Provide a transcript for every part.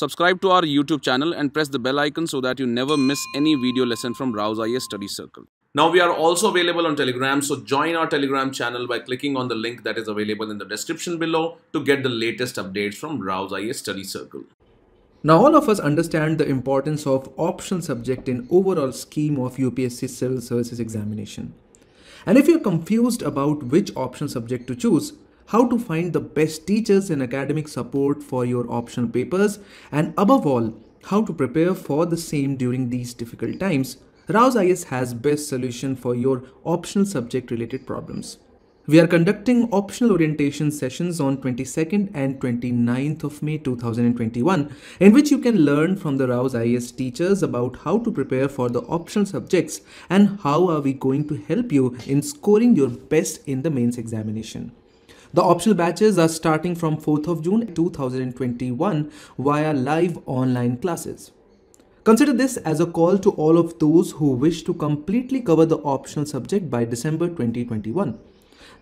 Subscribe to our YouTube channel and press the bell icon so that you never miss any video lesson from Rau's IAS Study Circle. Now we are also available on Telegram, so join our Telegram channel by clicking on the link that is available in the description below to get the latest updates from Rau's IAS Study Circle. Now all of us understand the importance of optional subject in overall scheme of UPSC Civil Services examination. And if you're confused about which optional subject to choose, how to find the best teachers and academic support for your optional papers, and above all, how to prepare for the same during these difficult times, Rau's IAS has best solution for your optional subject related problems. We are conducting optional orientation sessions on 22nd and 29th of May 2021, in which you can learn from the Rau's IAS teachers about how to prepare for the optional subjects and how are we going to help you in scoring your best in the mains examination. The optional batches are starting from 4th of June 2021 via live online classes. Consider this as a call to all of those who wish to completely cover the optional subject by December 2021.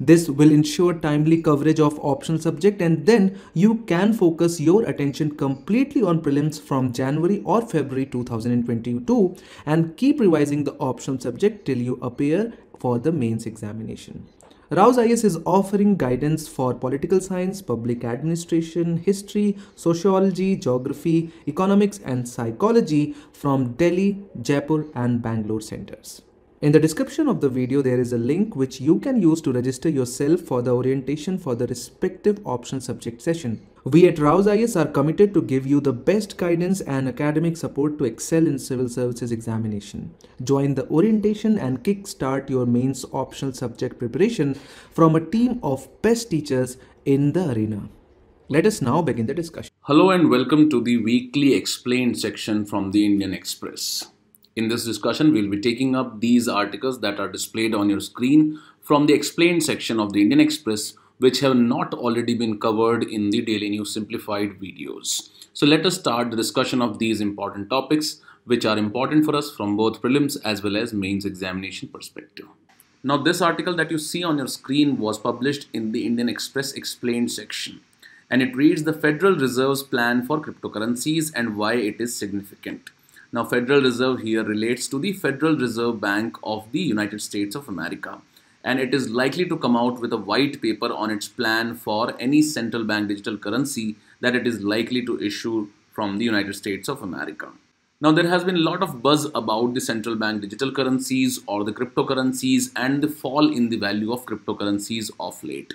This will ensure timely coverage of optional subject, and then you can focus your attention completely on prelims from January or February 2022 and keep revising the optional subject till you appear for the mains examination. Rau's IAS is offering guidance for political science, public administration, history, sociology, geography, economics and psychology from Delhi, Jaipur and Bangalore centers. In the description of the video there is a link which you can use to register yourself for the orientation for the respective optional subject session. We at Rau's IAS are committed to give you the best guidance and academic support to excel in civil services examination. Join the orientation and kickstart your mains optional subject preparation from a team of best teachers in the arena. Let us now begin the discussion. Hello and welcome to the weekly explained section from the Indian Express. In this discussion, we will be taking up these articles that are displayed on your screen from the explained section of the Indian Express, which have not already been covered in the Daily News Simplified videos. So let us start the discussion of these important topics, which are important for us from both prelims as well as mains examination perspective. Now this article that you see on your screen was published in the Indian Express Explained section, and it reads the Federal Reserve's plan for cryptocurrencies and why it is significant. Now Federal Reserve here relates to the Federal Reserve Bank of the United States of America. And it is likely to come out with a white paper on its plan for any central bank digital currency that it is likely to issue from the United States of America. Now, there has been a lot of buzz about the central bank digital currencies or the cryptocurrencies and the fall in the value of cryptocurrencies of late.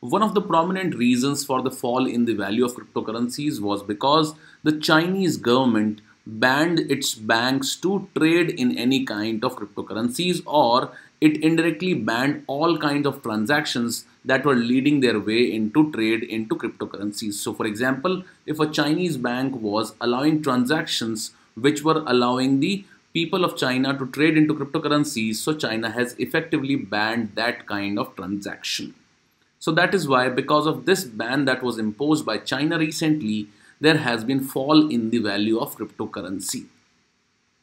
One of the prominent reasons for the fall in the value of cryptocurrencies was because the Chinese government banned its banks to trade in any kind of cryptocurrencies, or it indirectly banned all kinds of transactions that were leading their way into trade into cryptocurrencies. So for example, if a Chinese bank was allowing transactions which were allowing the people of China to trade into cryptocurrencies, so China has effectively banned that kind of transaction. So that is why, because of this ban that was imposed by China recently, there has been fall in the value of cryptocurrency,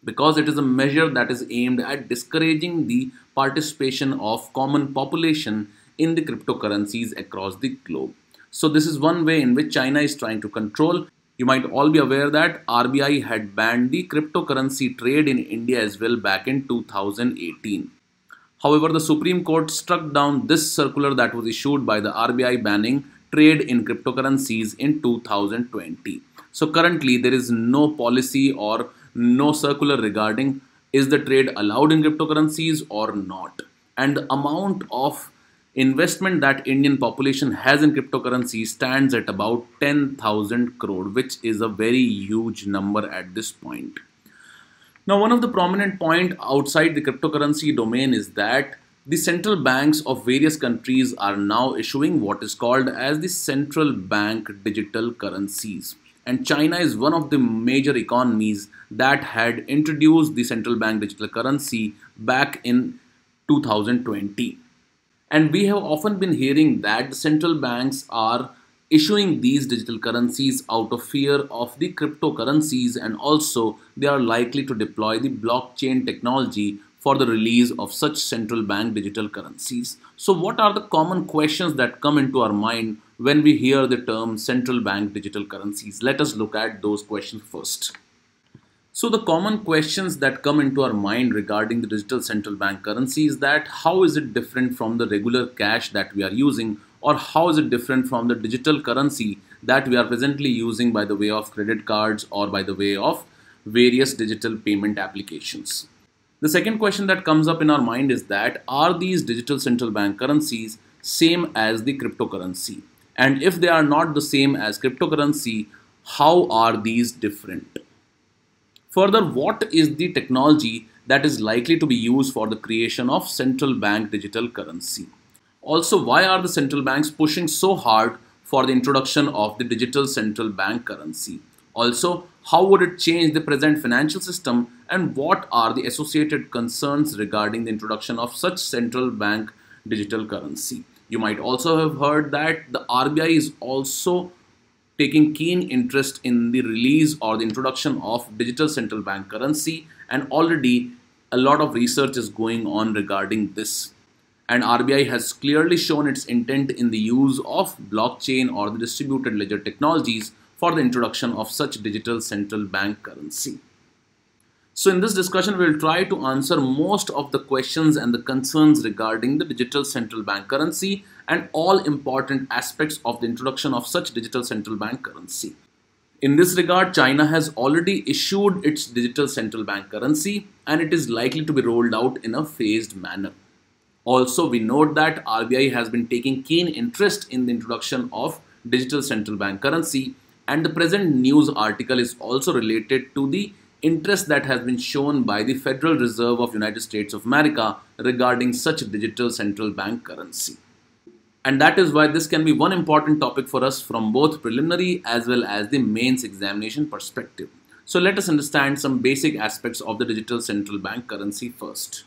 because it is a measure that is aimed at discouraging the participation of common population in the cryptocurrencies across the globe. So this is one way in which China is trying to control. You might all be aware that RBI had banned the cryptocurrency trade in India as well back in 2018. However, the Supreme Court struck down this circular that was issued by the RBI banning trade in cryptocurrencies in 2020. So currently there is no policy or no circular regarding is the trade allowed in cryptocurrencies or not. And the amount of investment that Indian population has in cryptocurrency stands at about 10,000 crore, which is a very huge number at this point. Now, one of the prominent points outside the cryptocurrency domain is that the central banks of various countries are now issuing what is called as the central bank digital currencies. And China is one of the major economies that had introduced the central bank digital currency back in 2020. And we have often been hearing that the central banks are issuing these digital currencies out of fear of the cryptocurrencies, and also they are likely to deploy the blockchain technology for the release of such central bank digital currencies. So what are the common questions that come into our mind when we hear the term central bank digital currencies. Let us look at those questions first. So the common questions that come into our mind regarding the digital central bank currency is that how is it different from the regular cash that we are using, or how is it different from the digital currency that we are presently using by the way of credit cards or by the way of various digital payment applications. The second question that comes up in our mind is that are these digital central bank currencies same as the cryptocurrency? And if they are not the same as cryptocurrency, how are these different? Further, what is the technology that is likely to be used for the creation of central bank digital currency? Also, why are the central banks pushing so hard for the introduction of the digital central bank currency? Also, how would it change the present financial system, and what are the associated concerns regarding the introduction of such central bank digital currency? You might also have heard that the RBI is also taking keen interest in the release or the introduction of digital central bank currency, and already a lot of research is going on regarding this. And RBI has clearly shown its intent in the use of blockchain or the distributed ledger technologies for the introduction of such digital central bank currency. So in this discussion, we will try to answer most of the questions and the concerns regarding the digital central bank currency and all important aspects of the introduction of such digital central bank currency. In this regard, China has already issued its digital central bank currency, and it is likely to be rolled out in a phased manner. Also, we note that RBI has been taking keen interest in the introduction of digital central bank currency, and the present news article is also related to the interest that has been shown by the Federal Reserve of United States of America regarding such digital central bank currency. And that is why this can be one important topic for us from both preliminary as well as the mains examination perspective. So let us understand some basic aspects of the digital central bank currency first.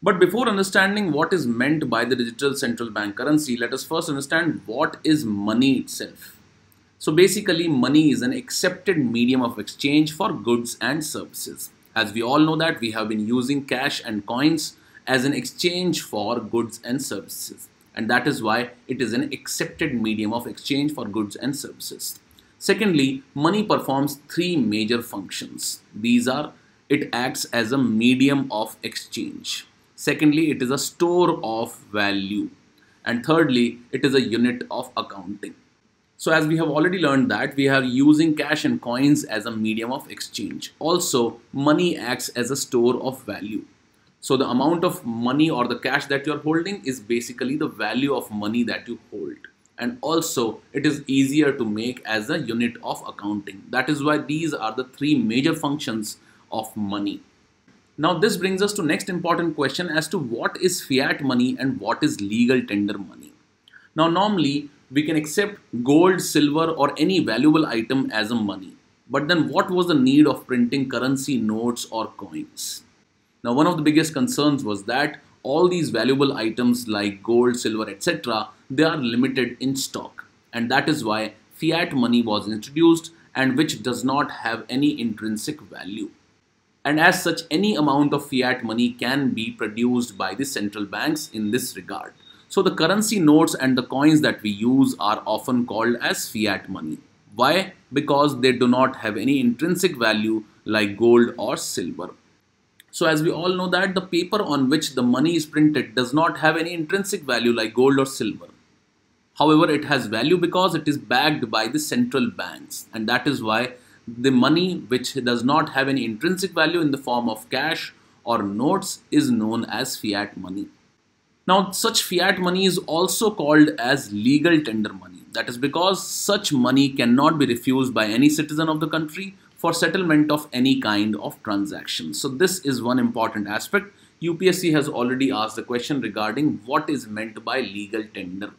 But before understanding what is meant by the digital central bank currency, let us first understand what is money itself. So basically, money is an accepted medium of exchange for goods and services. As we all know that we have been using cash and coins as an exchange for goods and services. And that is why it is an accepted medium of exchange for goods and services. Secondly, money performs three major functions. These are: it acts as a medium of exchange. Secondly, it is a store of value. And thirdly, it is a unit of accounting. So as we have already learned that we are using cash and coins as a medium of exchange. Also, money acts as a store of value. So the amount of money or the cash that you are holding is basically the value of money that you hold. And also, it is easier to make as a unit of accounting. That is why these are the three major functions of money. Now this brings us to next important question as to what is fiat money and what is legal tender money. Now normally we can accept gold, silver or any valuable item as a money. But then what was the need of printing currency, notes or coins? Now one of the biggest concerns was that all these valuable items like gold, silver etc., they are limited in stock. And that is why fiat money was introduced, and which does not have any intrinsic value. And as such, any amount of fiat money can be produced by the central banks in this regard. So the currency notes and the coins that we use are often called as fiat money. Why? Because they do not have any intrinsic value like gold or silver. So as we all know that the paper on which the money is printed does not have any intrinsic value like gold or silver. However, it has value because it is backed by the central banks, and that is why the money which does not have any intrinsic value in the form of cash or notes is known as fiat money. Now, such fiat money is also called as legal tender money. That is because such money cannot be refused by any citizen of the country for settlement of any kind of transaction. So this is one important aspect. UPSC has already asked the question regarding what is meant by legal tender.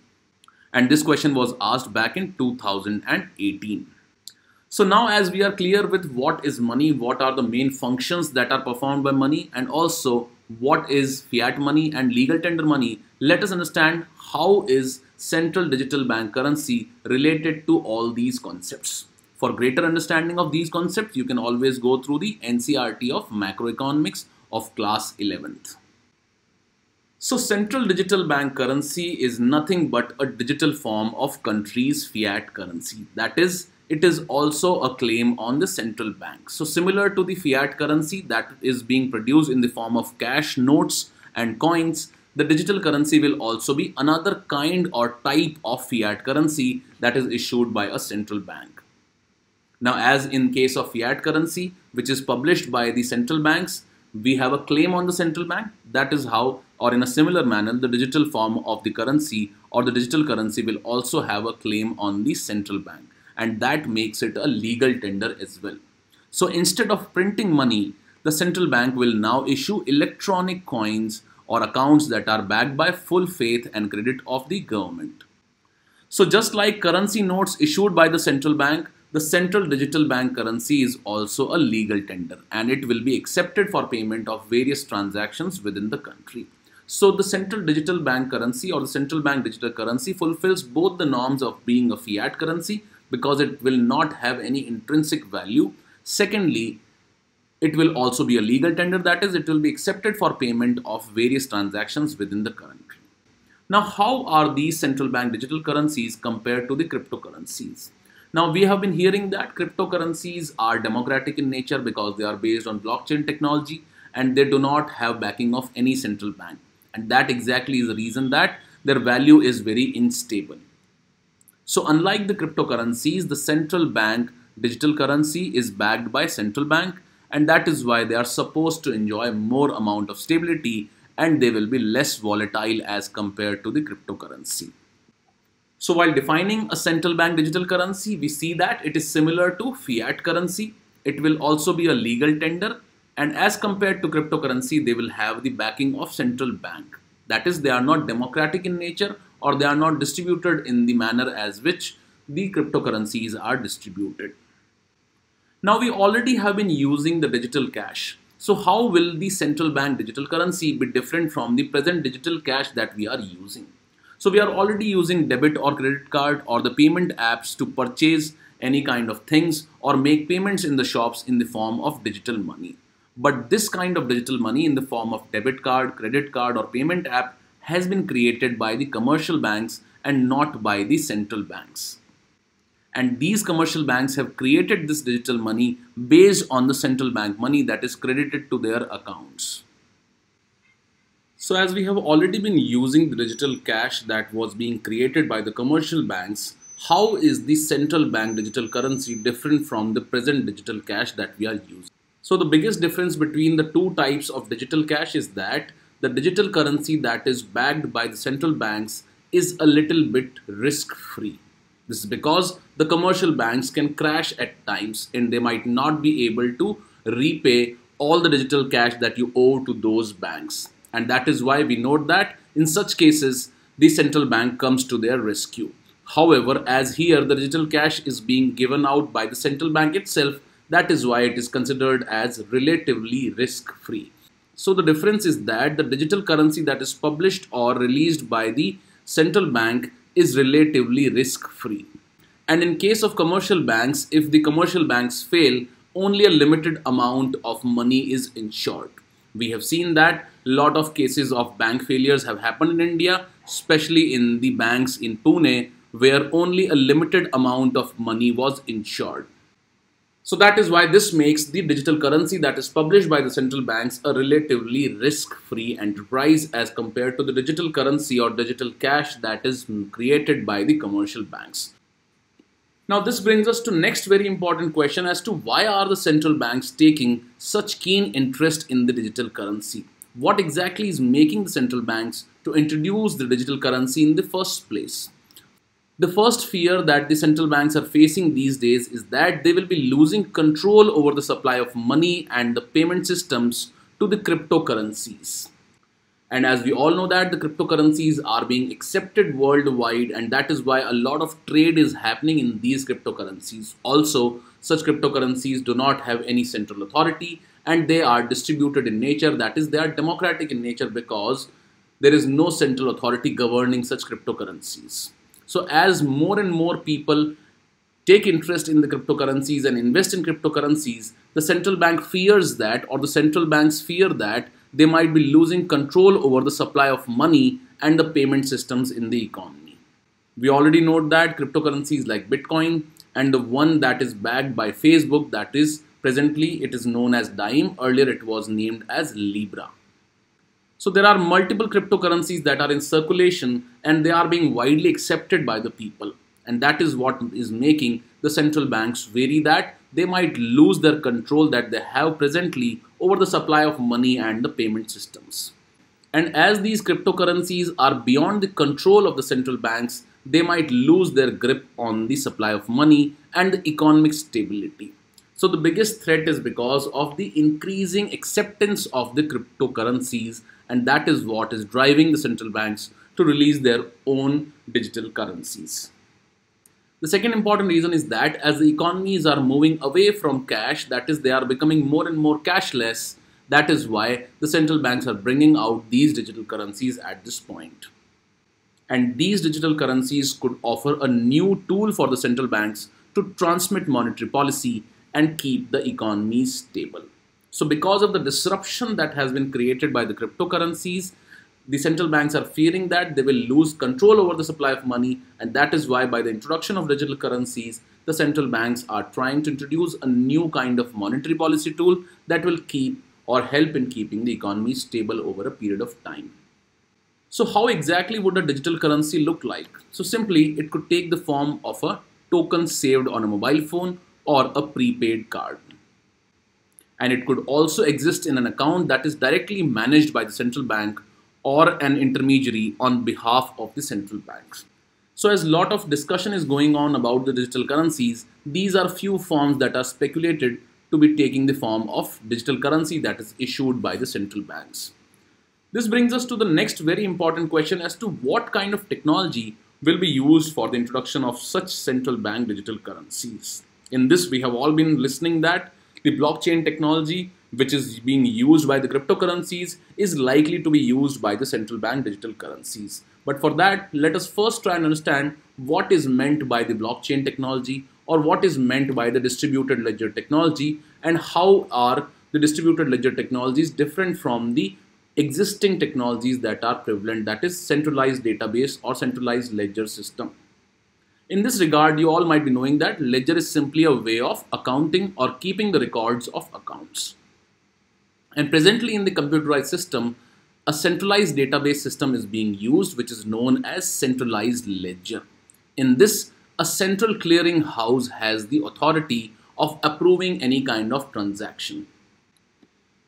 And this question was asked back in 2018. So now as we are clear with what is money, what are the main functions that are performed by money, and also what is fiat money and legal tender money, let us understand how is central digital bank currency related to all these concepts. For greater understanding of these concepts, you can always go through the NCERT of Macroeconomics of class 11th. So central digital bank currency is nothing but a digital form of country's fiat currency. That is, it is also a claim on the central bank. So similar to the fiat currency that is being produced in the form of cash, notes and coins, the digital currency will also be another kind or type of fiat currency that is issued by a central bank. Now, as in case of fiat currency, which is published by the central banks, we have a claim on the central bank. That is how, or in a similar manner, the digital form of the currency or the digital currency will also have a claim on the central bank, and that makes it a legal tender as well. So instead of printing money, the central bank will now issue electronic coins or accounts that are backed by full faith and credit of the government. So just like currency notes issued by the central bank, the central digital bank currency is also a legal tender, and it will be accepted for payment of various transactions within the country. So the central digital bank currency or the central bank digital currency fulfills both the norms of being a fiat currency because it will not have any intrinsic value. Secondly, it will also be a legal tender, that is, it will be accepted for payment of various transactions within the country. Now, how are these central bank digital currencies compared to the cryptocurrencies? Now, we have been hearing that cryptocurrencies are democratic in nature because they are based on blockchain technology and they do not have backing of any central bank. And that exactly is the reason that their value is very unstable. So unlike the cryptocurrencies, the central bank digital currency is backed by central bank, and that is why they are supposed to enjoy more amount of stability and they will be less volatile as compared to the cryptocurrency. So while defining a central bank digital currency, we see that it is similar to fiat currency. It will also be a legal tender, and as compared to cryptocurrency, they will have the backing of central bank. That is, they are not democratic in nature, or they are not distributed in the manner as which the cryptocurrencies are distributed. Now, we already have been using the digital cash. So how will the central bank digital currency be different from the present digital cash that we are using? So we are already using debit or credit card or the payment apps to purchase any kind of things or make payments in the shops in the form of digital money. But this kind of digital money in the form of debit card, credit card or payment app has been created by the commercial banks and not by the central banks. And these commercial banks have created this digital money based on the central bank money that is credited to their accounts. So as we have already been using the digital cash that was being created by the commercial banks, how is the central bank digital currency different from the present digital cash that we are using? So the biggest difference between the two types of digital cash is that the digital currency that is backed by the central banks is a little bit risk-free. This is because the commercial banks can crash at times and they might not be able to repay all the digital cash that you owe to those banks. And that is why we note that in such cases, the central bank comes to their rescue. However, as here the digital cash is being given out by the central bank itself, that is why it is considered as relatively risk-free. So the difference is that the digital currency that is published or released by the central bank is relatively risk-free. And in case of commercial banks, if the commercial banks fail, only a limited amount of money is insured. We have seen that a lot of cases of bank failures have happened in India, especially in the banks in Pune, where only a limited amount of money was insured. So that is why this makes the digital currency that is published by the central banks a relatively risk-free enterprise as compared to the digital currency or digital cash that is created by the commercial banks. Now this brings us to next very important question as to why are the central banks taking such keen interest in the digital currency? What exactly is making the central banks to introduce the digital currency in the first place? The first fear that the central banks are facing these days is that they will be losing control over the supply of money and the payment systems to the cryptocurrencies. And as we all know that the cryptocurrencies are being accepted worldwide, and that is why a lot of trade is happening in these cryptocurrencies. Also, such cryptocurrencies do not have any central authority and they are distributed in nature, that is, they are democratic in nature because there is no central authority governing such cryptocurrencies. So as more and more people take interest in the cryptocurrencies and invest in cryptocurrencies, the central banks fear that they might be losing control over the supply of money and the payment systems in the economy. We already know that cryptocurrencies like Bitcoin and the one that is backed by Facebook, that is presently it is known as Dime, earlier it was named as Libra. So there are multiple cryptocurrencies that are in circulation and they are being widely accepted by the people, and that is what is making the central banks wary that they might lose their control that they have presently over the supply of money and the payment systems. And as these cryptocurrencies are beyond the control of the central banks, they might lose their grip on the supply of money and the economic stability. So the biggest threat is because of the increasing acceptance of the cryptocurrencies, and that is what is driving the central banks to release their own digital currencies. The second important reason is that as the economies are moving away from cash, that is they are becoming more and more cashless, that is why the central banks are bringing out these digital currencies at this point. And these digital currencies could offer a new tool for the central banks to transmit monetary policy and keep the economy stable. So because of the disruption that has been created by the cryptocurrencies, the central banks are fearing that they will lose control over the supply of money, and that is why by the introduction of digital currencies, the central banks are trying to introduce a new kind of monetary policy tool that will keep or help in keeping the economy stable over a period of time. So how exactly would a digital currency look like? So simply, it could take the form of a token saved on a mobile phone or a prepaid card. And it could also exist in an account that is directly managed by the central bank or an intermediary on behalf of the central banks. So as a lot of discussion is going on about the digital currencies, these are few forms that are speculated to be taking the form of digital currency that is issued by the central banks. This brings us to the next very important question as to what kind of technology will be used for the introduction of such central bank digital currencies. In this, we have all been listening that the blockchain technology, which is being used by the cryptocurrencies, is likely to be used by the central bank digital currencies. But for that, let us first try and understand what is meant by the blockchain technology or what is meant by the distributed ledger technology, and how are the distributed ledger technologies different from the existing technologies that are prevalent, that is centralized database or centralized ledger system. In this regard, you all might be knowing that ledger is simply a way of accounting or keeping the records of accounts. And presently in the computerized system, a centralized database system is being used, which is known as centralized ledger. In this, a central clearing house has the authority of approving any kind of transaction.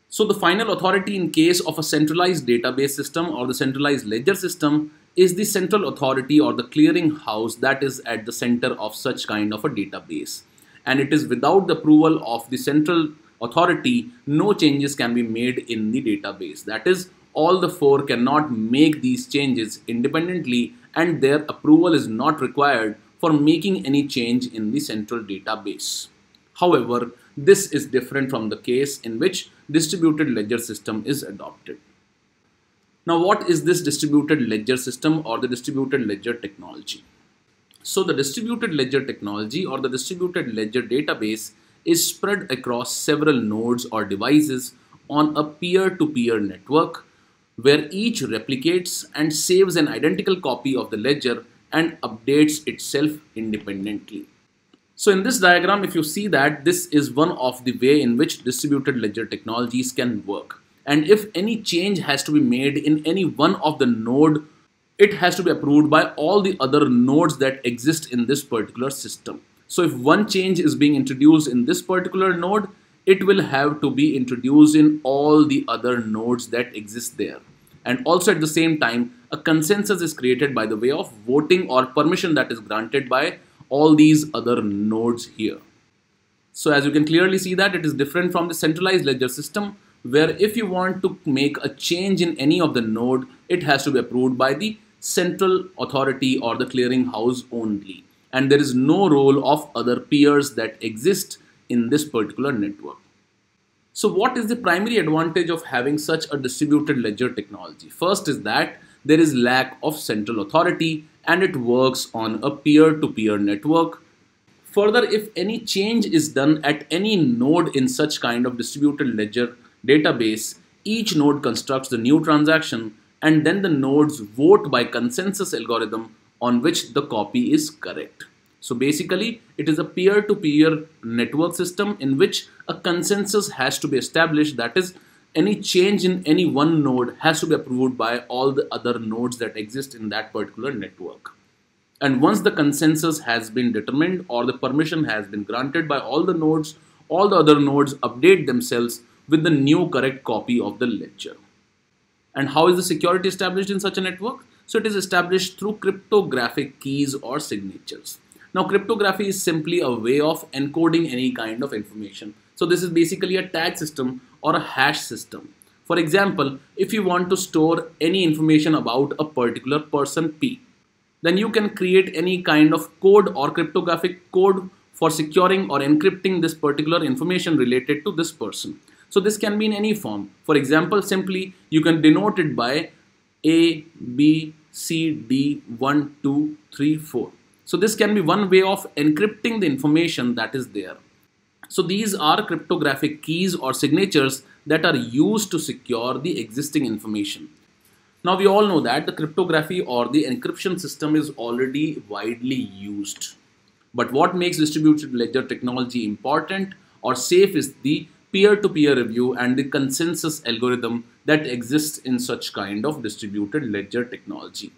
So the final authority in case of a centralized database system or the centralized ledger system is the central authority or the clearing house that is at the center of such kind of a database. And it is without the approval of the central authority, no changes can be made in the database. That is, all the four cannot make these changes independently, and their approval is not required for making any change in the central database. However, this is different from the case in which distributed ledger system is adopted. Now, what is this distributed ledger system or the distributed ledger technology? So the distributed ledger technology or the distributed ledger database is spread across several nodes or devices on a peer-to-peer network, where each replicates and saves an identical copy of the ledger and updates itself independently. So in this diagram, if you see that this is one of the way in which distributed ledger technologies can work. And if any change has to be made in any one of the node, it has to be approved by all the other nodes that exist in this particular system. So if one change is being introduced in this particular node, it will have to be introduced in all the other nodes that exist there. And also at the same time, a consensus is created by the way of voting or permission that is granted by all these other nodes here. So as you can clearly see that it is different from the centralized ledger system, where if you want to make a change in any of the node, it has to be approved by the central authority or the clearinghouse only. And there is no role of other peers that exist in this particular network. So what is the primary advantage of having such a distributed ledger technology? First is that there is lack of central authority and it works on a peer-to-peer network. Further, if any change is done at any node in such kind of distributed ledger database, each node constructs the new transaction and then the nodes vote by consensus algorithm on which the copy is correct. So basically, it is a peer-to-peer network system in which a consensus has to be established. That is, any change in any one node has to be approved by all the other nodes that exist in that particular network. And once the consensus has been determined or the permission has been granted by all the nodes, all the other nodes update themselves with the new correct copy of the ledger. And how is the security established in such a network? So it is established through cryptographic keys or signatures. Now, cryptography is simply a way of encoding any kind of information. So this is basically a tag system or a hash system. For example, if you want to store any information about a particular person P, then you can create any kind of code or cryptographic code for securing or encrypting this particular information related to this person. So this can be in any form. For example, simply you can denote it by A, B, C, D, 1, 2, 3, 4. So this can be one way of encrypting the information that is there. So these are cryptographic keys or signatures that are used to secure the existing information. Now we all know that the cryptography or the encryption system is already widely used. But what makes distributed ledger technology important or safe is the peer-to-peer review and the consensus algorithm that exists in such kind of distributed ledger technology.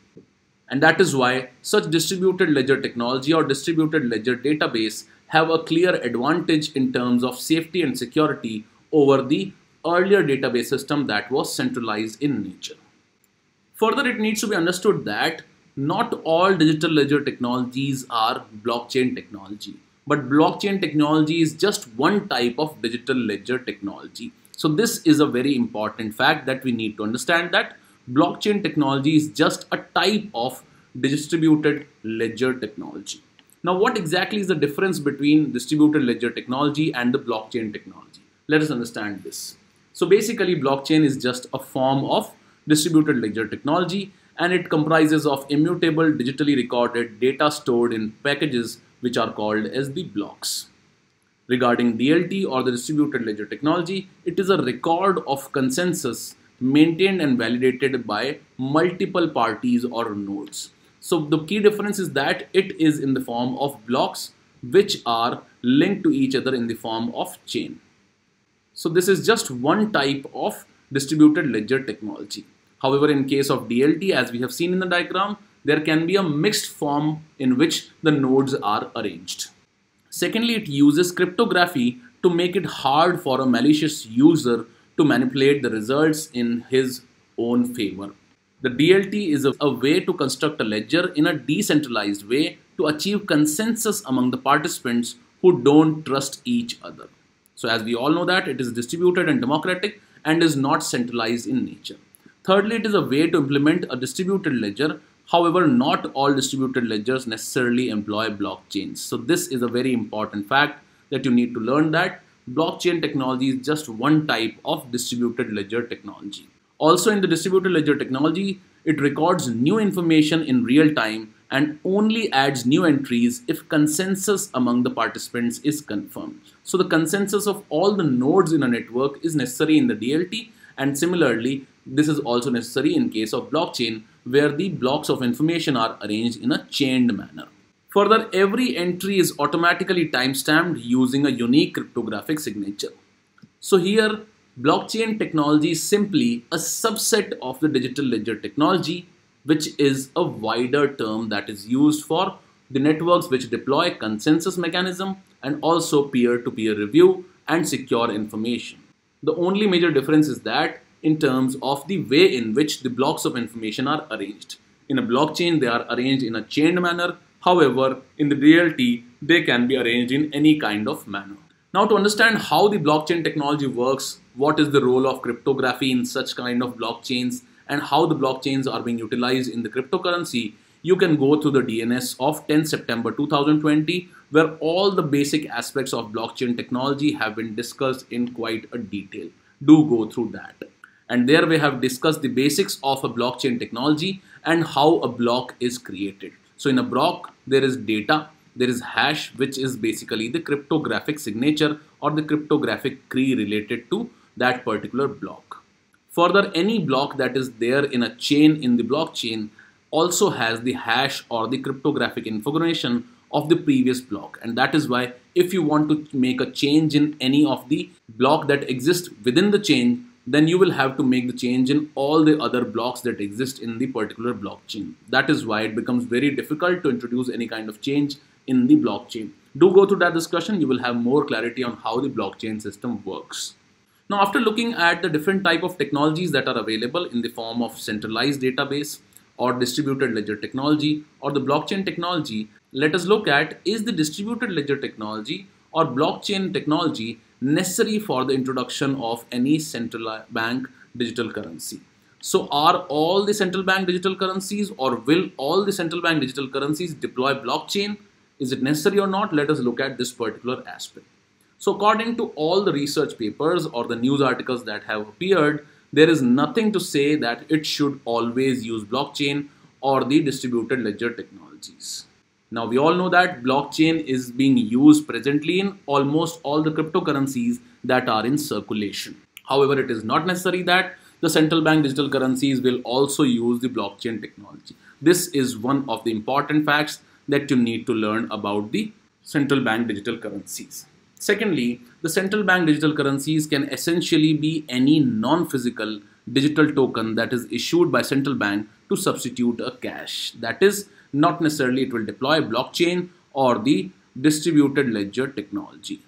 And that is why such distributed ledger technology or distributed ledger database have a clear advantage in terms of safety and security over the earlier database system that was centralized in nature. Further, it needs to be understood that not all digital ledger technologies are blockchain technology, but blockchain technology is just one type of digital ledger technology. So this is a very important fact that we need to understand, that blockchain technology is just a type of distributed ledger technology. Now, what exactly is the difference between distributed ledger technology and the blockchain technology? Let us understand this. So basically, blockchain is just a form of distributed ledger technology, and it comprises of immutable, digitally recorded data stored in packages which are called as the blocks. Regarding DLT or the distributed ledger technology, it is a record of consensus maintained and validated by multiple parties or nodes. So the key difference is that it is in the form of blocks which are linked to each other in the form of chain. So this is just one type of distributed ledger technology. However, in case of DLT, as we have seen in the diagram, there can be a mixed form in which the nodes are arranged. Secondly, it uses cryptography to make it hard for a malicious user to manipulate the results in his own favor. The DLT is a way to construct a ledger in a decentralized way to achieve consensus among the participants who don't trust each other. So as we all know that it is distributed and democratic and is not centralized in nature. Thirdly, it is a way to implement a distributed ledger. However, not all distributed ledgers necessarily employ blockchains. So this is a very important fact that you need to learn, that blockchain technology is just one type of distributed ledger technology. Also, in the distributed ledger technology, it records new information in real time and only adds new entries if consensus among the participants is confirmed. So the consensus of all the nodes in a network is necessary in the DLT, and similarly, this is also necessary in case of blockchain, where the blocks of information are arranged in a chained manner. Further, every entry is automatically timestamped using a unique cryptographic signature. So here, blockchain technology is simply a subset of the digital ledger technology, which is a wider term that is used for the networks which deploy consensus mechanism and also peer-to-peer review and secure information. The only major difference is that in terms of the way in which the blocks of information are arranged. In a blockchain, they are arranged in a chained manner. However, in the DLT, they can be arranged in any kind of manner. Now, to understand how the blockchain technology works, what is the role of cryptography in such kind of blockchains, and how the blockchains are being utilized in the cryptocurrency, you can go through the DNS of 10 September 2020, where all the basic aspects of blockchain technology have been discussed in quite a detail. Do go through that. And there we have discussed the basics of a blockchain technology and how a block is created. So in a block, there is data, there is hash, which is basically the cryptographic signature or the cryptographic key related to that particular block. Further, any block that is there in a chain in the blockchain also has the hash or the cryptographic information of the previous block, and that is why if you want to make a change in any of the block that exists within the chain, then you will have to make the change in all the other blocks that exist in the particular blockchain. That is why it becomes very difficult to introduce any kind of change in the blockchain. Do go through that discussion, you will have more clarity on how the blockchain system works. Now, after looking at the different type of technologies that are available in the form of centralized database or distributed ledger technology or the blockchain technology, let us look at, is the distributed ledger technology or blockchain technology necessary for the introduction of any central bank digital currency? So are all the central bank digital currencies or will all the central bank digital currencies deploy blockchain? Is it necessary or not? Let us look at this particular aspect. So according to all the research papers or the news articles that have appeared, there is nothing to say that it should always use blockchain or the distributed ledger technologies. Now we all know that blockchain is being used presently in almost all the cryptocurrencies that are in circulation. However, it is not necessary that the central bank digital currencies will also use the blockchain technology. This is one of the important facts that you need to learn about the central bank digital currencies. Secondly, the central bank digital currencies can essentially be any non-physical digital token that is issued by central bank to substitute a cash. That is, not necessarily it will deploy blockchain or the distributed ledger technology.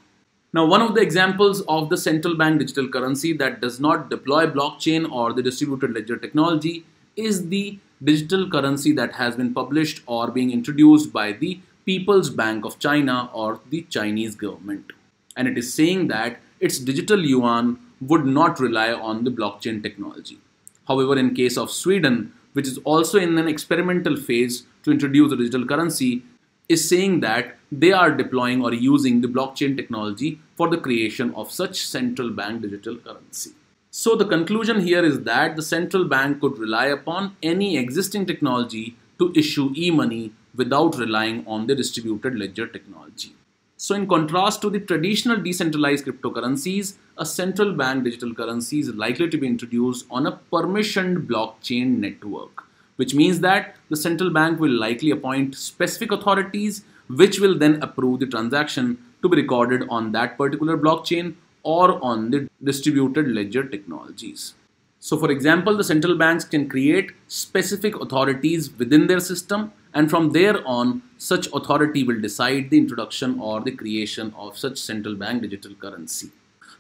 Now, one of the examples of the central bank digital currency that does not deploy blockchain or the distributed ledger technology is the digital currency that has been published or being introduced by the People's Bank of China or the Chinese government. And it is saying that its digital yuan would not rely on the blockchain technology. However, in case of Sweden, which is also in an experimental phase to introduce a digital currency, is saying that they are deploying or using the blockchain technology for the creation of such central bank digital currency. So the conclusion here is that the central bank could rely upon any existing technology to issue e-money without relying on the distributed ledger technology. So in contrast to the traditional decentralized cryptocurrencies, a central bank digital currency is likely to be introduced on a permissioned blockchain network, which means that the central bank will likely appoint specific authorities which will then approve the transaction to be recorded on that particular blockchain or on the distributed ledger technologies. So for example, the central banks can create specific authorities within their system, and from there on, such authority will decide the introduction or the creation of such central bank digital currency.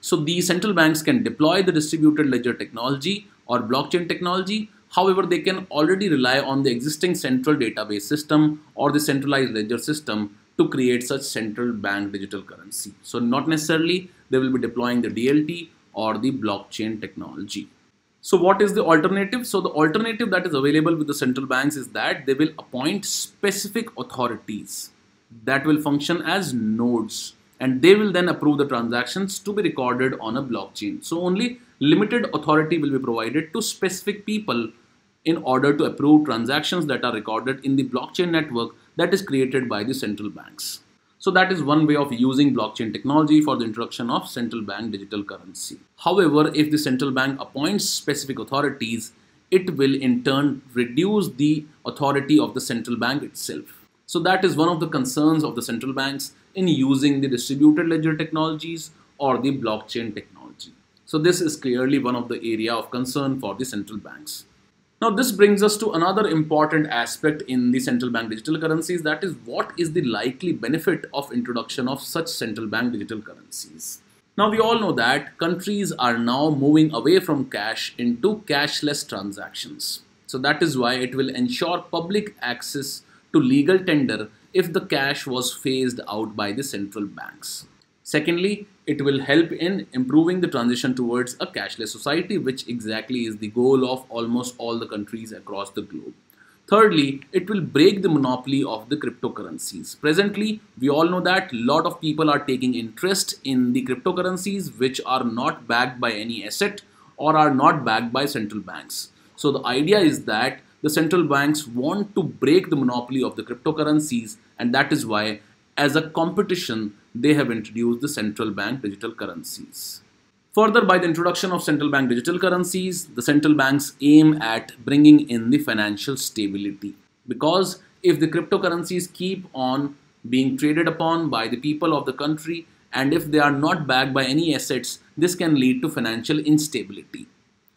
So these central banks can deploy the distributed ledger technology or blockchain technology. However, they can already rely on the existing central database system or the centralized ledger system to create such central bank digital currency. So not necessarily they will be deploying the DLT or the blockchain technology. So what is the alternative? So the alternative that is available with the central banks is that they will appoint specific authorities that will function as nodes, and they will then approve the transactions to be recorded on a blockchain. So only limited authority will be provided to specific people in order to approve transactions that are recorded in the blockchain network that is created by the central banks. So that is one way of using blockchain technology for the introduction of central bank digital currency. However, if the central bank appoints specific authorities, it will in turn reduce the authority of the central bank itself. So that is one of the concerns of the central banks in using the distributed ledger technologies or the blockchain technology. So this is clearly one of the area of concern for the central banks. Now this brings us to another important aspect in the central bank digital currencies, that is, what is the likely benefit of introduction of such central bank digital currencies. Now we all know that countries are now moving away from cash into cashless transactions. So that is why it will ensure public access to legal tender if the cash was phased out by the central banks. Secondly, it will help in improving the transition towards a cashless society, which exactly is the goal of almost all the countries across the globe. Thirdly, it will break the monopoly of the cryptocurrencies. Presently, we all know that a lot of people are taking interest in the cryptocurrencies which are not backed by any asset or are not backed by central banks. So the idea is that the central banks want to break the monopoly of the cryptocurrencies, and that is why, as a competition, they have introduced the central bank digital currencies. Further, by the introduction of central bank digital currencies, the central banks aim at bringing in the financial stability, because if the cryptocurrencies keep on being traded upon by the people of the country, and if they are not backed by any assets, this can lead to financial instability.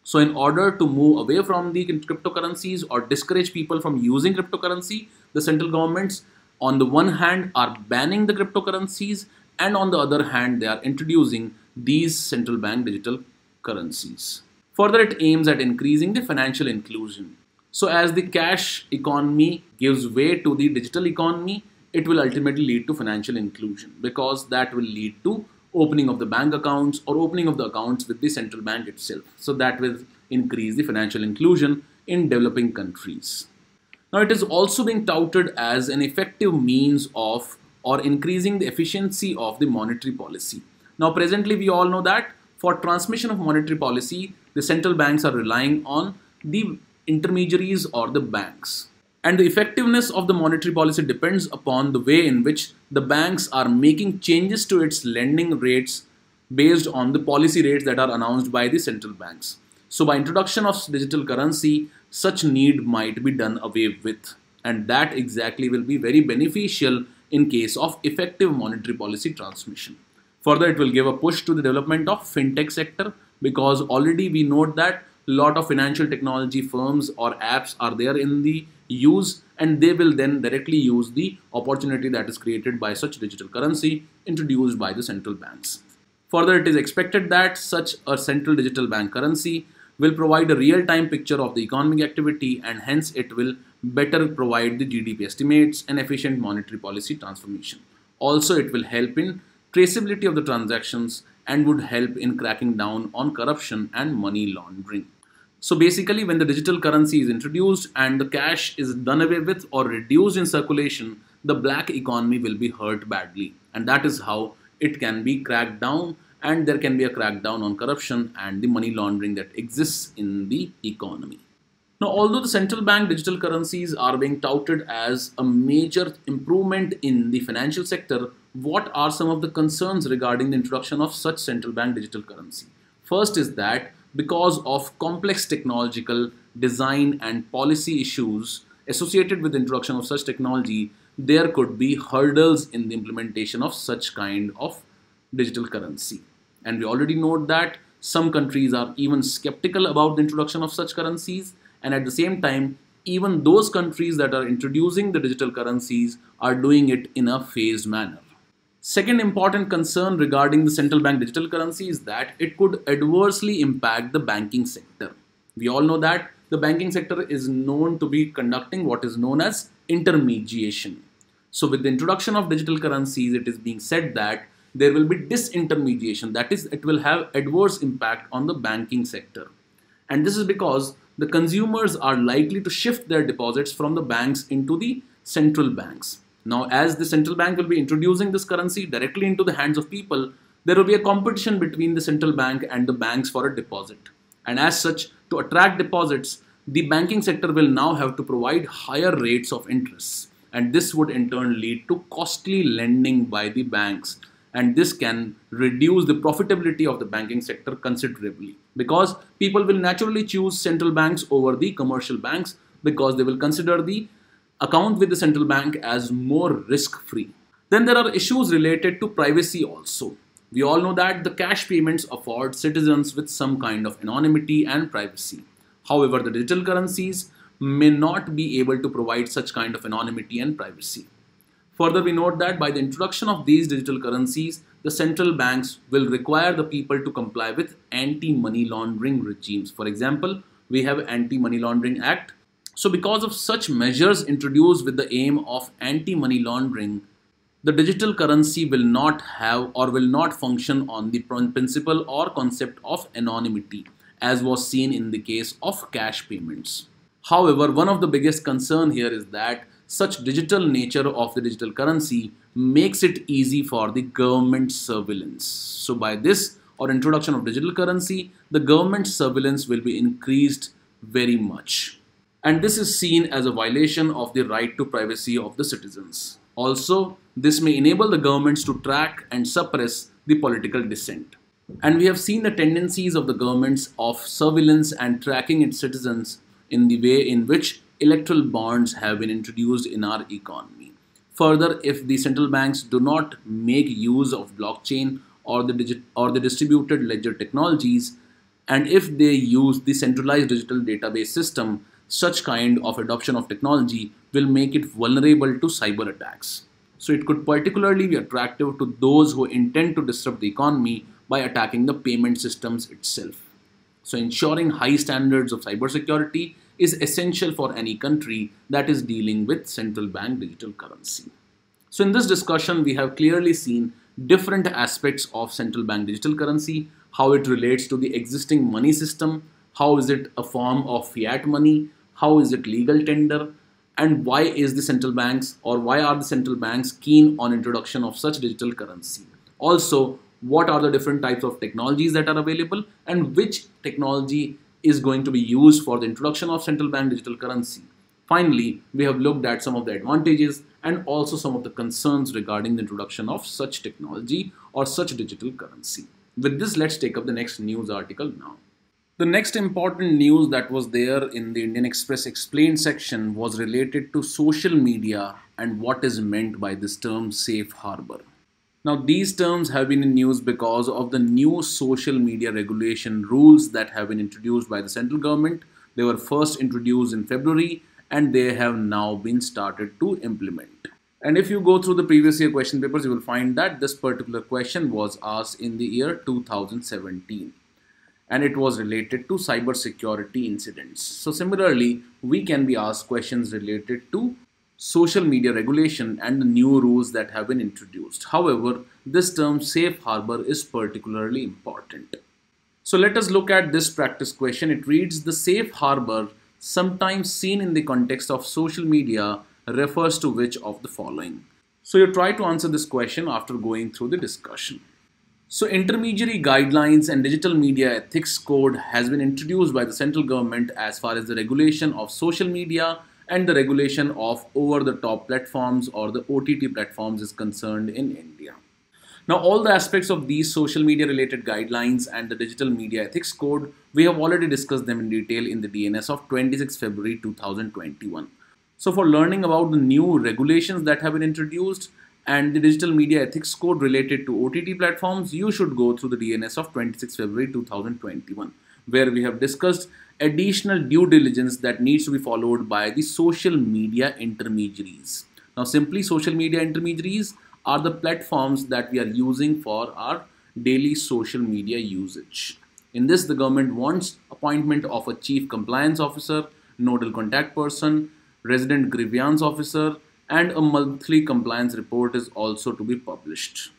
So in order to move away from the cryptocurrencies or discourage people from using cryptocurrency, the central governments on the one hand are banning the cryptocurrencies, and on the other hand they are introducing these central bank digital currencies. Further, it aims at increasing the financial inclusion. So as the cash economy gives way to the digital economy, it will ultimately lead to financial inclusion, because that will lead to opening of the bank accounts or opening of the accounts with the central bank itself. So that will increase the financial inclusion in developing countries. Now, it is also being touted as an effective means of or increasing the efficiency of the monetary policy. Now, presently we all know that for transmission of monetary policy, the central banks are relying on the intermediaries or the banks. And the effectiveness of the monetary policy depends upon the way in which the banks are making changes to its lending rates based on the policy rates that are announced by the central banks. So by introduction of digital currency, such need might be done away with, and that exactly will be very beneficial in case of effective monetary policy transmission. Further, it will give a push to the development of fintech sector, because already we note that a lot of financial technology firms or apps are there in the use, and they will then directly use the opportunity that is created by such digital currency introduced by the central banks. Further, it is expected that such a central digital bank currency will provide a real-time picture of the economic activity, and hence it will better provide the GDP estimates and efficient monetary policy transformation. Also, it will help in traceability of the transactions and would help in cracking down on corruption and money laundering. So basically, when the digital currency is introduced and the cash is done away with or reduced in circulation, the black economy will be hurt badly. And that is how it can be cracked down, and there can be a crackdown on corruption and the money laundering that exists in the economy. Now, although the central bank digital currencies are being touted as a major improvement in the financial sector, what are some of the concerns regarding the introduction of such central bank digital currency? First is that because of complex technological design and policy issues associated with the introduction of such technology, there could be hurdles in the implementation of such kind of digital currency. And we already note that some countries are even skeptical about the introduction of such currencies, and at the same time, even those countries that are introducing the digital currencies are doing it in a phased manner. Second important concern regarding the central bank digital currency is that it could adversely impact the banking sector. We all know that the banking sector is known to be conducting what is known as intermediation. So with the introduction of digital currencies, it is being said that there will be disintermediation, that is, it will have adverse impact on the banking sector. And this is because the consumers are likely to shift their deposits from the banks into the central banks. Now, as the central bank will be introducing this currency directly into the hands of people, there will be a competition between the central bank and the banks for a deposit. And as such, to attract deposits, the banking sector will now have to provide higher rates of interest. And this would in turn lead to costly lending by the banks. And this can reduce the profitability of the banking sector considerably, because people will naturally choose central banks over the commercial banks, because they will consider the account with the central bank as more risk-free. Then there are issues related to privacy also. We all know that the cash payments afford citizens with some kind of anonymity and privacy. However, the digital currencies may not be able to provide such kind of anonymity and privacy. Further, we note that by the introduction of these digital currencies, the central banks will require the people to comply with anti-money laundering regimes. For example, we have Anti-Money Laundering Act. So because of such measures introduced with the aim of anti-money laundering, the digital currency will not have or will not function on the principle or concept of anonymity, as was seen in the case of cash payments. However, one of the biggest concerns here is that such digital nature of the digital currency makes it easy for the government surveillance. So by this or introduction of digital currency, the government surveillance will be increased very much. And this is seen as a violation of the right to privacy of the citizens. Also, this may enable the governments to track and suppress the political dissent. And we have seen the tendencies of the governments of surveillance and tracking its citizens in the way in which electoral bonds have been introduced in our economy. Further, if the central banks do not make use of blockchain or the distributed ledger technologies, and if they use the centralized digital database system, such kind of adoption of technology will make it vulnerable to cyber attacks. So it could particularly be attractive to those who intend to disrupt the economy by attacking the payment systems itself. So ensuring high standards of cybersecurity is essential for any country that is dealing with central bank digital currency. So in this discussion, we have clearly seen different aspects of central bank digital currency, how it relates to the existing money system, how is it a form of fiat money, how is it legal tender, and why are the central banks keen on introduction of such digital currency. Also, what are the different types of technologies that are available and which technology is going to be used for the introduction of central bank digital currency. Finally, we have looked at some of the advantages and also some of the concerns regarding the introduction of such technology or such digital currency. With this, let's take up the next news article now. The next important news that was there in the Indian Express Explained section was related to social media and what is meant by this term safe harbor. Now, these terms have been in news because of the new social media regulation rules that have been introduced by the central government. They were first introduced in February and they have now been started to implement. And if you go through the previous year question papers, you will find that this particular question was asked in the year 2017. And it was related to cybersecurity incidents. So similarly, we can be asked questions related to social media regulation and the new rules that have been introduced. However, this term safe harbor is particularly important. So let us look at this practice question. It reads, the safe harbor, sometimes seen in the context of social media, refers to which of the following? So you try to answer this question after going through the discussion. So intermediary guidelines and digital media ethics code has been introduced by the central government as far as the regulation of social media and the regulation of over-the-top platforms or the OTT platforms is concerned in India. Now, all the aspects of these social media related guidelines and the digital media ethics code, we have already discussed them in detail in the DNS of 26 February 2021. So for learning about the new regulations that have been introduced and the digital media ethics code related to OTT platforms, you should go through the DNS of 26 February 2021. Where we have discussed additional due diligence that needs to be followed by the social media intermediaries. Now, simply, social media intermediaries are the platforms that we are using for our daily social media usage. In this, the government wants appointment of a chief compliance officer, nodal contact person, resident grievance officer, and a monthly compliance report is also to be published.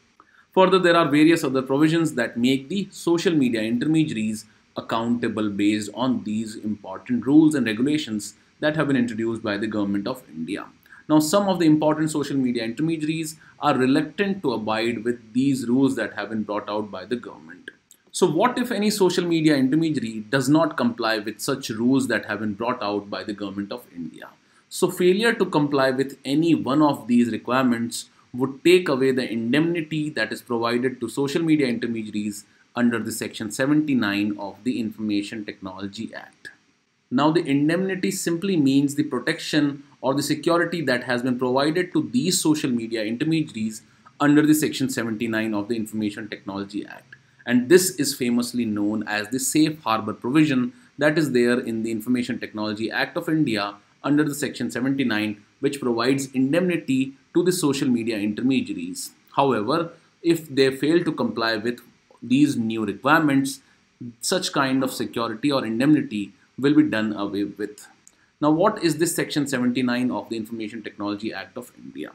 Further, there are various other provisions that make the social media intermediaries accountable based on these important rules and regulations that have been introduced by the government of India. Now, some of the important social media intermediaries are reluctant to abide with these rules that have been brought out by the government. So what if any social media intermediary does not comply with such rules that have been brought out by the government of India? So failure to comply with any one of these requirements would take away the indemnity that is provided to social media intermediaries under the Section 79 of the Information Technology Act. Now, the indemnity simply means the protection or the security that has been provided to these social media intermediaries under the Section 79 of the Information Technology Act. And this is famously known as the safe harbor provision that is there in the Information Technology Act of India under the Section 79, which provides indemnity to the social media intermediaries. However, if they fail to comply with these new requirements, such kind of security or indemnity will be done away with. Now, what is this Section 79 of the Information Technology Act of India?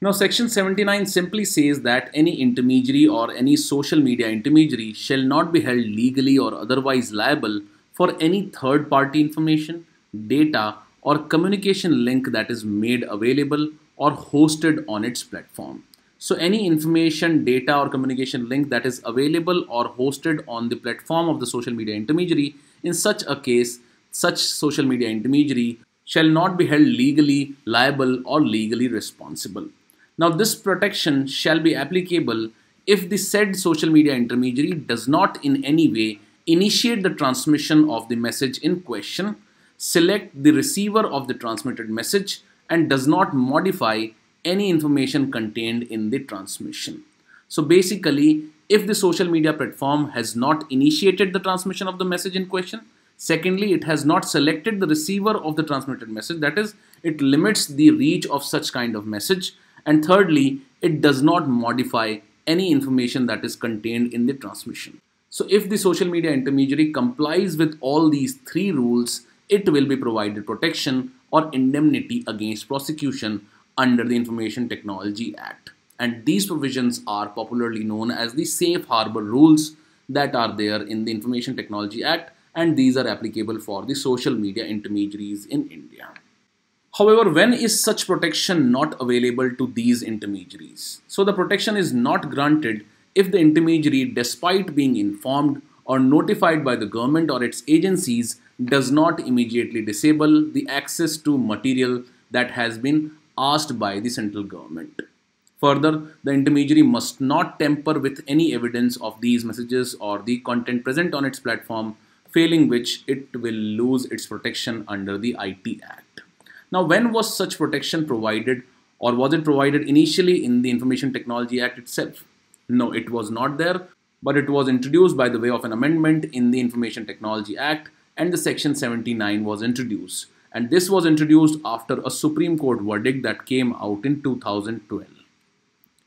Now, Section 79 simply says that any intermediary or any social media intermediary shall not be held legally or otherwise liable for any third party information, data, or communication link that is made available or hosted on its platform. So any information, data, or communication link that is available or hosted on the platform of the social media intermediary, in such a case, such social media intermediary shall not be held legally liable or legally responsible. Now, this protection shall be applicable if the said social media intermediary does not in any way initiate the transmission of the message in question, select the receiver of the transmitted message, and does not modify any information contained in the transmission. So basically, if the social media platform has not initiated the transmission of the message in question, secondly, it has not selected the receiver of the transmitted message, that is, it limits the reach of such kind of message, and thirdly, it does not modify any information that is contained in the transmission. So if the social media intermediary complies with all these three rules, it will be provided protection or indemnity against prosecution under the Information Technology Act. And these provisions are popularly known as the Safe Harbour rules that are there in the Information Technology Act, and these are applicable for the social media intermediaries in India. However, when is such protection not available to these intermediaries? So the protection is not granted if the intermediary, despite being informed or notified by the government or its agencies, does not immediately disable the access to material that has been asked by the central government. Further, the intermediary must not tamper with any evidence of these messages or the content present on its platform, failing which it will lose its protection under the IT Act. Now, when was such protection provided, or was it provided initially in the Information Technology Act itself? No, it was not there, but it was introduced by the way of an amendment in the Information Technology Act, and the Section 79 was introduced. And this was introduced after a Supreme Court verdict that came out in 2012.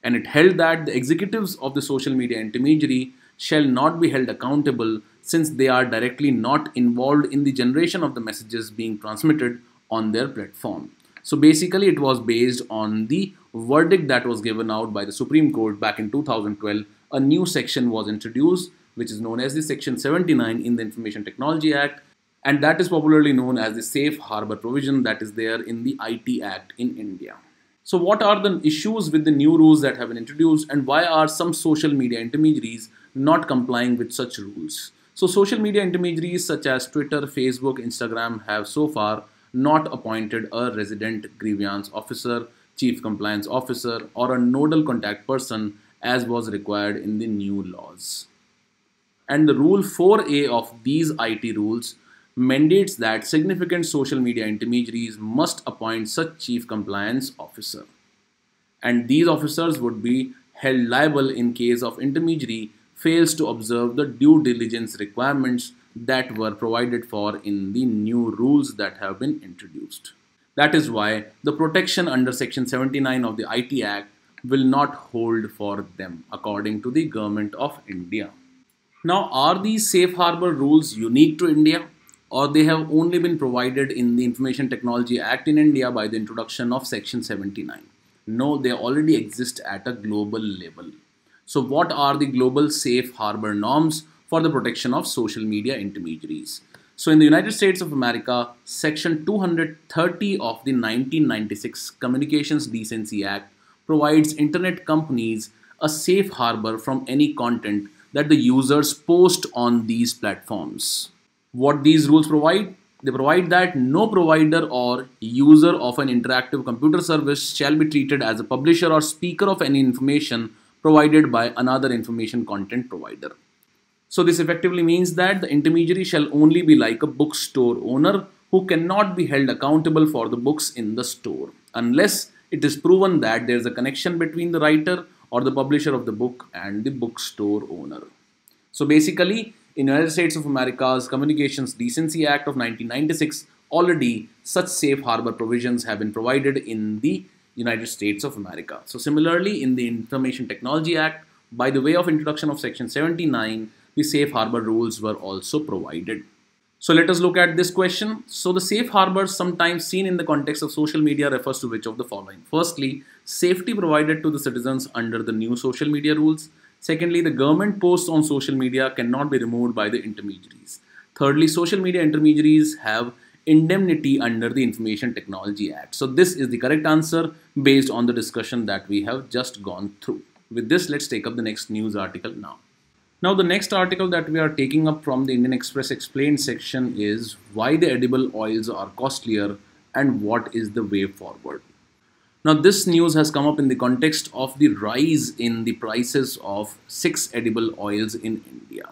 And it held that the executives of the social media intermediary shall not be held accountable since they are directly not involved in the generation of the messages being transmitted on their platform. So basically, it was based on the verdict that was given out by the Supreme Court back in 2012. A new section was introduced, which is known as the Section 79 in the Information Technology Act, and that is popularly known as the Safe Harbour provision that is there in the IT Act in India. So what are the issues with the new rules that have been introduced, and why are some social media intermediaries not complying with such rules? So social media intermediaries such as Twitter, Facebook, Instagram have so far not appointed a resident grievance officer, chief compliance officer, or a nodal contact person as was required in the new laws. And the Rule 4A of these IT rules mandates that significant social media intermediaries must appoint such chief compliance officer. And these officers would be held liable in case of intermediary fails to observe the due diligence requirements that were provided for in the new rules that have been introduced. That is why the protection under Section 79 of the IT Act will not hold for them, according to the Government of India. Now, are these Safe Harbour rules unique to India, or they have only been provided in the Information Technology Act in India by the introduction of Section 79? No, they already exist at a global level. So what are the global Safe Harbour norms for the protection of social media intermediaries? So in the United States of America, Section 230 of the 1996 Communications Decency Act provides internet companies a safe harbour from any content that the users post on these platforms. What these rules provide? They provide that no provider or user of an interactive computer service shall be treated as a publisher or speaker of any information provided by another information content provider. So this effectively means that the intermediary shall only be like a bookstore owner who cannot be held accountable for the books in the store unless it is proven that there is a connection between the writer or the publisher of the book and the bookstore owner. So basically, in United States of America's Communications Decency Act of 1996, already such safe harbour provisions have been provided in the United States of America. So similarly, in the Information Technology Act, by the way of introduction of Section 79, the safe harbour rules were also provided. So let us look at this question. So the safe harbour sometimes seen in the context of social media refers to which of the following? Firstly, safety provided to the citizens under the new social media rules. Secondly, the government posts on social media cannot be removed by the intermediaries. Thirdly, social media intermediaries have indemnity under the Information Technology Act. So this is the correct answer based on the discussion that we have just gone through. With this, let's take up the next news article now. Now, the next article that we are taking up from the Indian Express Explained section is why the edible oils are costlier and what is the way forward. Now, this news has come up in the context of the rise in the prices of 6 edible oils in India.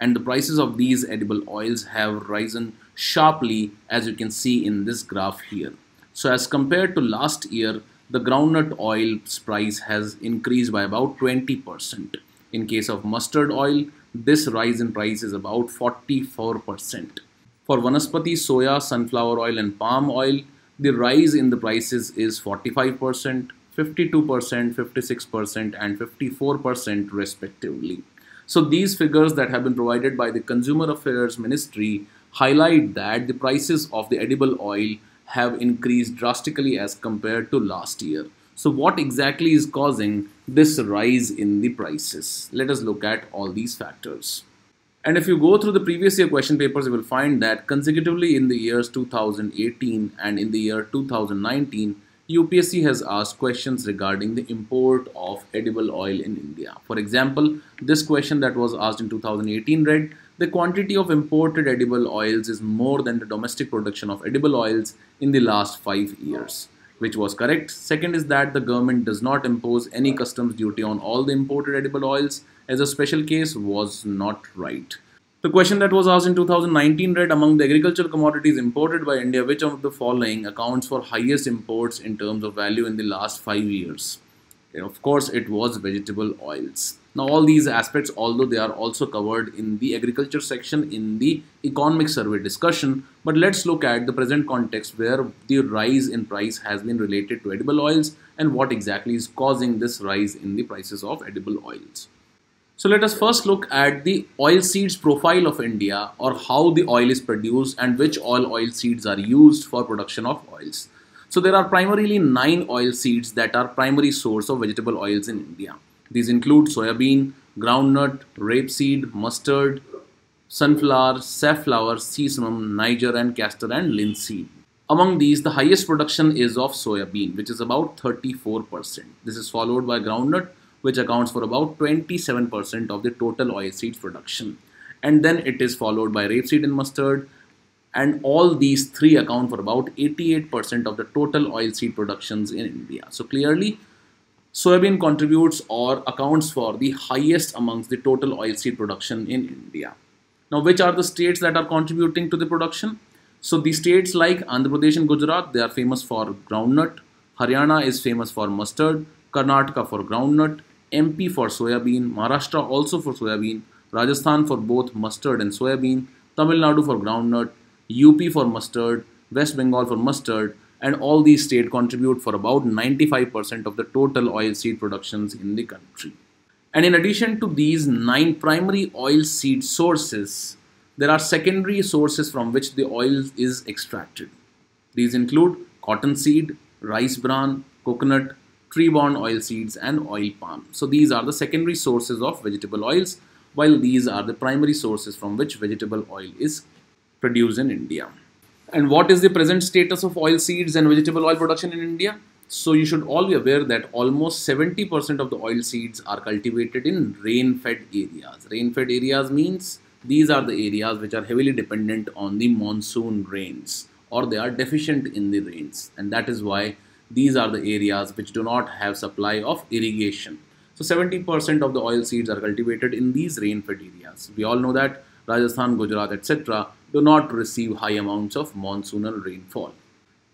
And the prices of these edible oils have risen sharply, as you can see in this graph here. So as compared to last year, the groundnut oil's price has increased by about 20%. In case of mustard oil, this rise in price is about 44%. For vanaspati, soya, sunflower oil and palm oil, the rise in the prices is 45%, 52%, 56% and 54% respectively. So these figures that have been provided by the Consumer Affairs Ministry highlight that the prices of the edible oil have increased drastically as compared to last year. So what exactly is causing this rise in the prices? Let us look at all these factors. And if you go through the previous year question papers, you will find that consecutively in the years 2018 and in the year 2019, UPSC has asked questions regarding the import of edible oil in India. For example, this question that was asked in 2018 read, the quantity of imported edible oils is more than the domestic production of edible oils in the last 5 years, which was correct. Second is that the government does not impose any customs duty on all the imported edible oils as a special case was not right. The question that was asked in 2019 read, among the agricultural commodities imported by India, which of the following accounts for highest imports in terms of value in the last 5 years? And of course, it was vegetable oils. Now, all these aspects, although they are also covered in the agriculture section in the economic survey discussion, but let's look at the present context where the rise in price has been related to edible oils and what exactly is causing this rise in the prices of edible oils. So let us first look at the oilseeds profile of India, or how the oil is produced and which oilseeds are used for production of oils. So there are primarily 9 oilseeds that are primary source of vegetable oils in India. These include soybean, groundnut, rapeseed, mustard, sunflower, safflower, sesame, Niger and castor and linseed. Among these, the highest production is of soybean, which is about 34%. This is followed by groundnut, which accounts for about 27% of the total oilseed production. And then it is followed by rapeseed and mustard. And all these three account for about 88% of the total oilseed productions in India. So clearly, soybean contributes or accounts for the highest amongst the total oilseed production in India. Now, which are the states that are contributing to the production? So the states like Andhra Pradesh and Gujarat, they are famous for groundnut. Haryana is famous for mustard, Karnataka for groundnut, MP for soybean, Maharashtra also for soybean, Rajasthan for both mustard and soybean, Tamil Nadu for groundnut, UP for mustard, West Bengal for mustard. And all these states contribute for about 95% of the total oilseed productions in the country. And in addition to these 9 primary oilseed sources, there are secondary sources from which the oil is extracted. These include cottonseed, rice bran, coconut, tree-borne oilseeds and oil palm. So these are the secondary sources of vegetable oils, while these are the primary sources from which vegetable oil is produced in India. And what is the present status of oilseeds and vegetable oil production in India? So you should all be aware that almost 70% of the oilseeds are cultivated in rain-fed areas. Rain-fed areas means these are the areas which are heavily dependent on the monsoon rains, or they are deficient in the rains. And that is why these are the areas which do not have supply of irrigation. So 70% of the oilseeds are cultivated in these rain-fed areas. We all know that Rajasthan, Gujarat, etc. do not receive high amounts of monsoonal rainfall.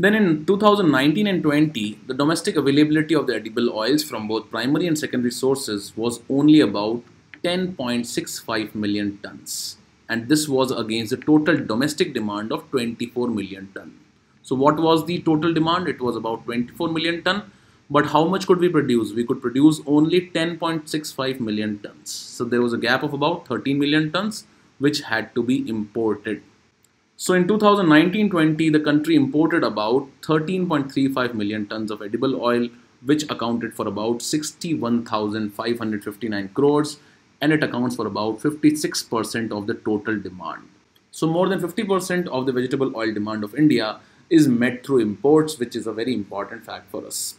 Then in 2019 and 20, the domestic availability of the edible oils from both primary and secondary sources was only about 10.65 million tons. And this was against the total domestic demand of 24 million ton. So what was the total demand? It was about 24 million ton. But how much could we produce? We could produce only 10.65 million tons. So there was a gap of about 13 million tons, which had to be imported. So in 2019-20, the country imported about 13.35 million tons of edible oil, which accounted for about 61,559 crores, and it accounts for about 56% of the total demand. So more than 50% of the vegetable oil demand of India is met through imports, which is a very important fact for us.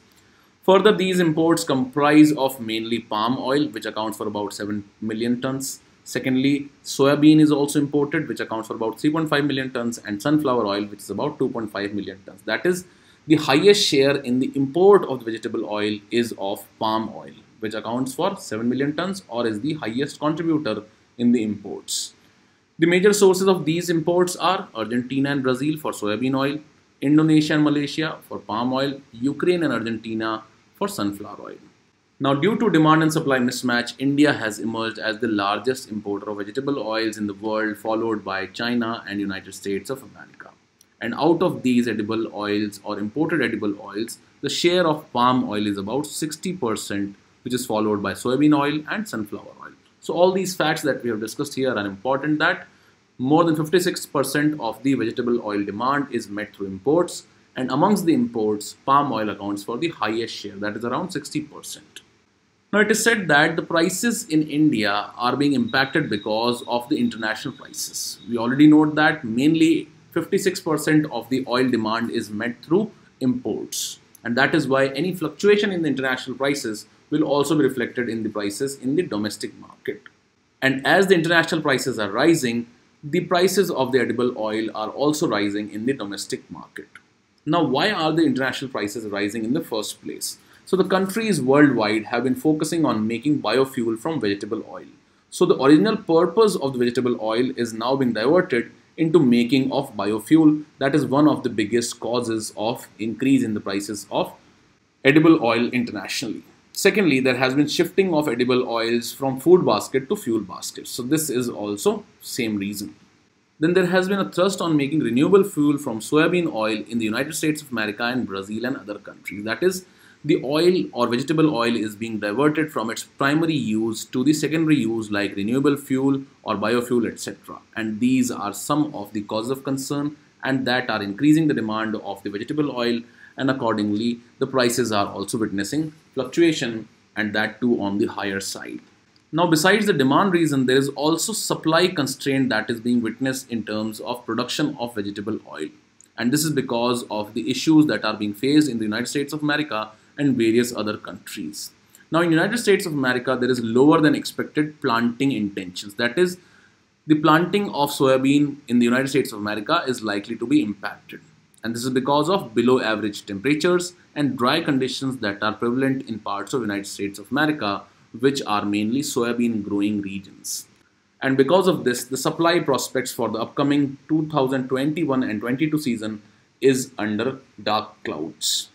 Further, these imports comprise of mainly palm oil, which accounts for about 7 million tons. Secondly, soybean is also imported, which accounts for about 3.5 million tons, and sunflower oil, which is about 2.5 million tons. That is, the highest share in the import of the vegetable oil is of palm oil, which accounts for 7 million tons or is the highest contributor in the imports. The major sources of these imports are Argentina and Brazil for soybean oil, Indonesia and Malaysia for palm oil, Ukraine and Argentina for sunflower oil. Now, due to demand and supply mismatch, India has emerged as the largest importer of vegetable oils in the world, followed by China and United States of America. And out of these edible oils or imported edible oils, the share of palm oil is about 60%, which is followed by soybean oil and sunflower oil. So all these facts that we have discussed here are important, that more than 56% of the vegetable oil demand is met through imports, and amongst the imports, palm oil accounts for the highest share, that is around 60%. Now, it is said that the prices in India are being impacted because of the international prices. We already note that mainly 56% of the oil demand is met through imports, and that is why any fluctuation in the international prices will also be reflected in the prices in the domestic market. And as the international prices are rising, the prices of the edible oil are also rising in the domestic market. Now, why are the international prices rising in the first place? So the countries worldwide have been focusing on making biofuel from vegetable oil. So the original purpose of the vegetable oil is now being diverted into making of biofuel. That is one of the biggest causes of increase in the prices of edible oil internationally. Secondly, there has been shifting of edible oils from food basket to fuel baskets. So this is also same reason. Then there has been a thrust on making renewable fuel from soybean oil in the United States of America and Brazil and other countries. That is, the oil or vegetable oil is being diverted from its primary use to the secondary use like renewable fuel or biofuel, etc. And these are some of the causes of concern, and that are increasing the demand of the vegetable oil, and accordingly the prices are also witnessing fluctuation, and that too on the higher side. Now, besides the demand reason, there is also supply constraint that is being witnessed in terms of production of vegetable oil. And this is because of the issues that are being faced in the United States of America and various other countries. Now, in the United States of America, there is lower than expected planting intentions. That is, the planting of soybean in the United States of America is likely to be impacted. And this is because of below average temperatures and dry conditions that are prevalent in parts of the United States of America, which are mainly soybean growing regions. And because of this, the supply prospects for the upcoming 2021 and 22 season is under dark clouds.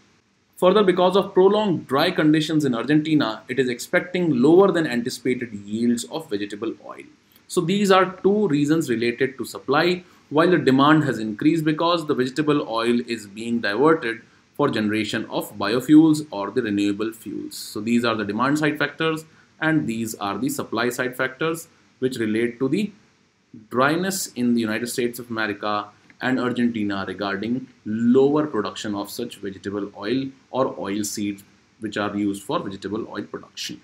Further, because of prolonged dry conditions in Argentina, it is expecting lower than anticipated yields of vegetable oil. So these are two reasons related to supply, while the demand has increased because the vegetable oil is being diverted for generation of biofuels or the renewable fuels. So these are the demand side factors, and these are the supply side factors which relate to the dryness in the United States of America and Argentina regarding lower production of such vegetable oil or oil seeds which are used for vegetable oil production.